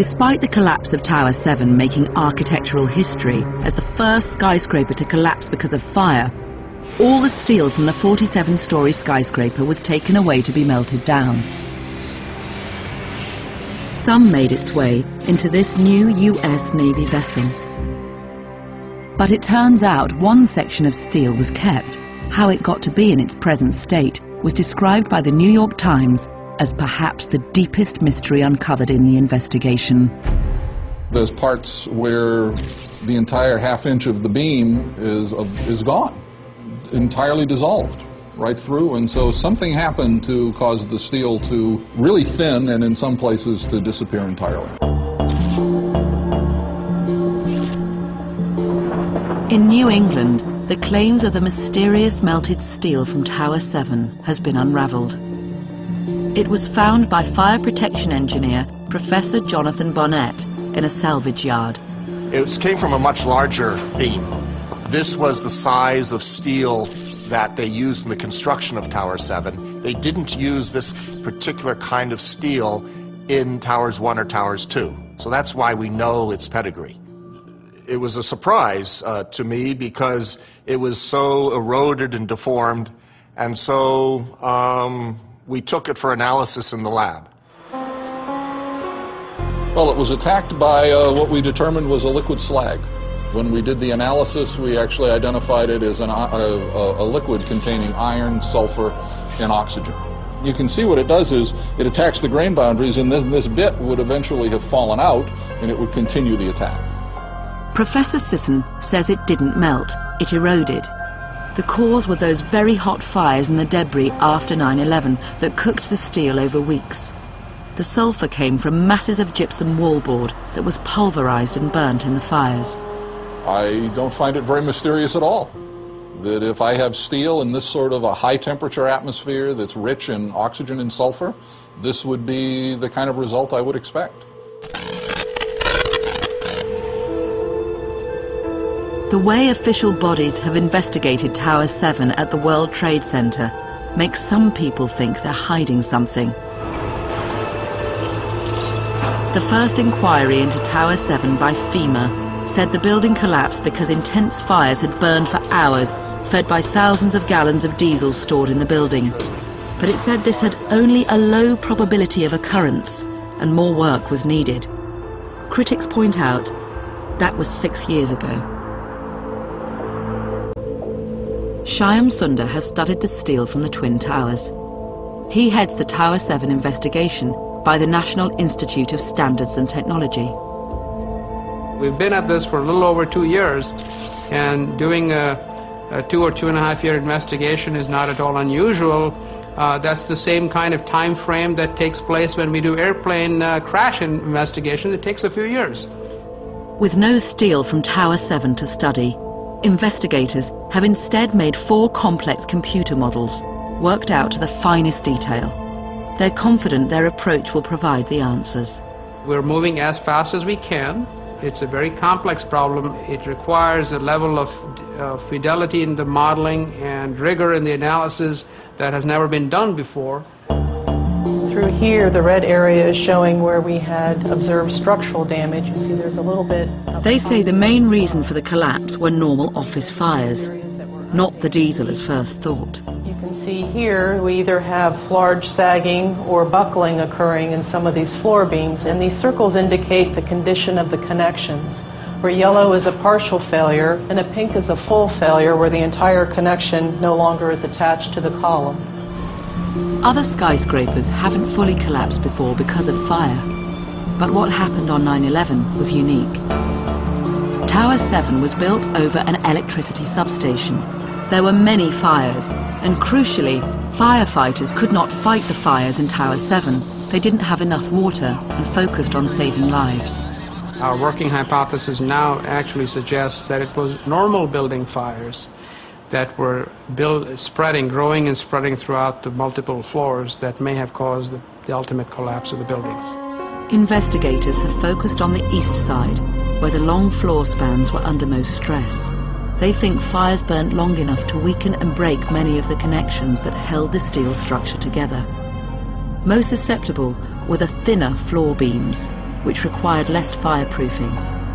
Despite the collapse of Tower 7 making architectural history as the first skyscraper to collapse because of fire, all the steel from the 47-story skyscraper was taken away to be melted down. Some made its way into this new US Navy vessel. But it turns out one section of steel was kept. How it got to be in its present state was described by the New York Times as perhaps the deepest mystery uncovered in the investigation. There's parts where the entire half-inch of the beam is gone, entirely dissolved right through, and so something happened to cause the steel to really thin and in some places to disappear entirely. In New England, the claims of the mysterious melted steel from Tower 7 has been unraveled. It was found by fire protection engineer Professor Jonathan Barnett in a salvage yard. It came from a much larger beam. This was the size of steel that they used in the construction of Tower 7. They didn't use this particular kind of steel in Towers 1 or Towers 2. So that's why we know its pedigree. It was a surprise to me because it was so eroded and deformed, and so we took it for analysis in the lab. Well, it was attacked by what we determined was a liquid slag. When we did the analysis, we actually identified it as a liquid containing iron, sulfur, and oxygen. You can see what it does is it attacks the grain boundaries, and then this bit would eventually have fallen out, and it would continue the attack. Professor Sisson says it didn't melt, it eroded. The cause were those very hot fires and the debris after 9/11 that cooked the steel over weeks. The sulfur came from masses of gypsum wallboard that was pulverized and burnt in the fires. I don't find it very mysterious at all that if I have steel in this sort of a high temperature atmosphere that's rich in oxygen and sulfur, this would be the kind of result I would expect. The way official bodies have investigated Tower 7 at the World Trade Center makes some people think they're hiding something. The first inquiry into Tower 7 by FEMA said the building collapsed because intense fires had burned for hours, fed by thousands of gallons of diesel stored in the building. But it said this had only a low probability of occurrence, and more work was needed. Critics point out that was 6 years ago. Shyam Sunder has studied the steel from the Twin Towers. He heads the Tower 7 investigation by the National Institute of Standards and Technology. We've been at this for a little over 2 years, and doing a 2 or 2.5 year investigation is not at all unusual. That's the same kind of time frame that takes place when we do airplane crash investigation. It takes a few years. With no steel from Tower 7 to study, investigators have instead made 4 complex computer models, worked out to the finest detail. They're confident their approach will provide the answers. We're moving as fast as we can. It's a very complex problem. It requires a level of fidelity in the modeling and rigor in the analysis that has never been done before. Through here, the red area is showing where we had observed structural damage. You see there's a little bit of... They say the main reason for the collapse were normal office fires, not the diesel as first thought. You can see here we either have large sagging or buckling occurring in some of these floor beams, and these circles indicate the condition of the connections, where yellow is a partial failure and a pink is a full failure where the entire connection no longer is attached to the column. Other skyscrapers haven't fully collapsed before because of fire. But what happened on 9/11 was unique. Tower 7 was built over an electricity substation. There were many fires, and crucially, firefighters could not fight the fires in Tower 7. They didn't have enough water and focused on saving lives. Our working hypothesis now actually suggests that it was normal building fires that were growing and spreading throughout the multiple floors that may have caused the ultimate collapse of the buildings. Investigators have focused on the east side, where the long floor spans were under most stress. They think fires burnt long enough to weaken and break many of the connections that held the steel structure together. Most susceptible were the thinner floor beams, which required less fireproofing,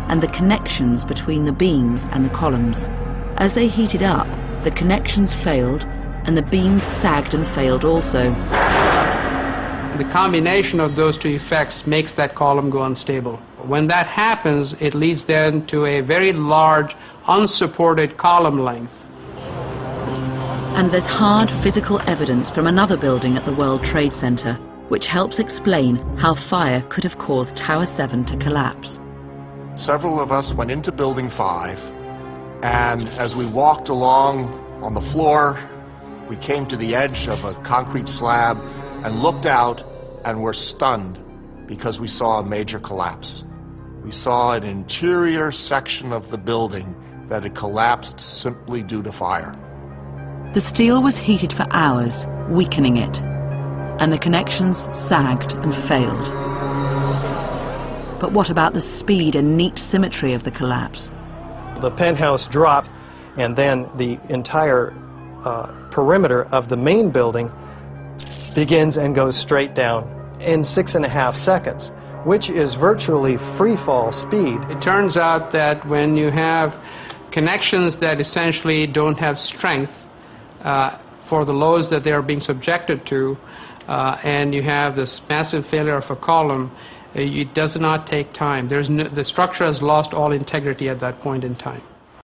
and the connections between the beams and the columns. As they heated up, the connections failed and the beams sagged and failed also. The combination of those two effects makes that column go unstable. When that happens, it leads then to a very large, unsupported column length. And there's hard physical evidence from another building at the World Trade Center, which helps explain how fire could have caused Tower 7 to collapse. Several of us went into Building 5, and as we walked along on the floor, we came to the edge of a concrete slab and looked out and were stunned because we saw a major collapse. We saw an interior section of the building that had collapsed simply due to fire. The steel was heated for hours, weakening it, and the connections sagged and failed. But what about the speed and neat symmetry of the collapse? The penthouse dropped, and then the entire perimeter of the main building begins and goes straight down in 6.5 seconds, which is virtually free fall speed. It turns out that when you have connections that essentially don't have strength, for the loads that they are being subjected to, and you have this massive failure of a column, it does not take time. The structure has lost all integrity at that point in time.